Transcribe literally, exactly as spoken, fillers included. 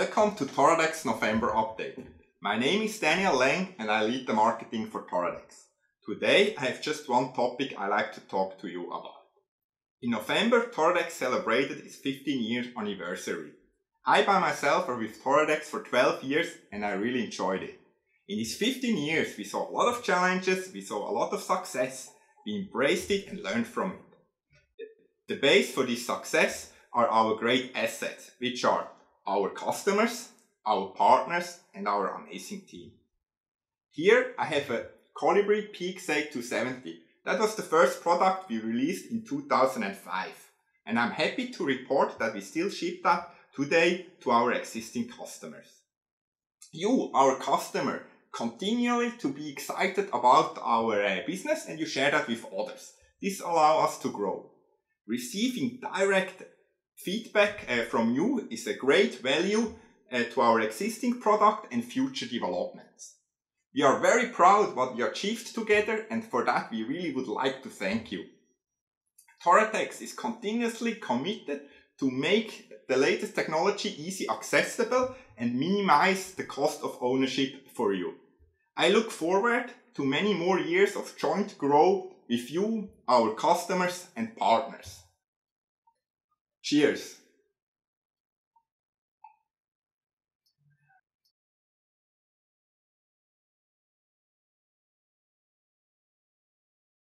Welcome to Toradex November update. My name is Daniel Lang and I lead the marketing for Toradex. Today I have just one topic I like to talk to you about. In November, Toradex celebrated its fifteen year anniversary. I by myself were with Toradex for twelve years and I really enjoyed it. In these fifteen years we saw a lot of challenges, we saw a lot of success, we embraced it and learned from it. The base for this success are our great assets, which are our customers, our partners and our amazing team. Here I have a Colibri P X A two seventy. That was the first product we released in two thousand five and I'm happy to report that we still ship that today to our existing customers. You, our customer, continually to be excited about our uh, business and you share that with others. This allows us to grow. Receiving direct feedback uh, from you is a great value uh, to our existing product and future developments. We are very proud what we achieved together and for that we really would like to thank you. Toradex is continuously committed to make the latest technology easy accessible and minimize the cost of ownership for you. I look forward to many more years of joint growth with you, our customers and partners. Cheers!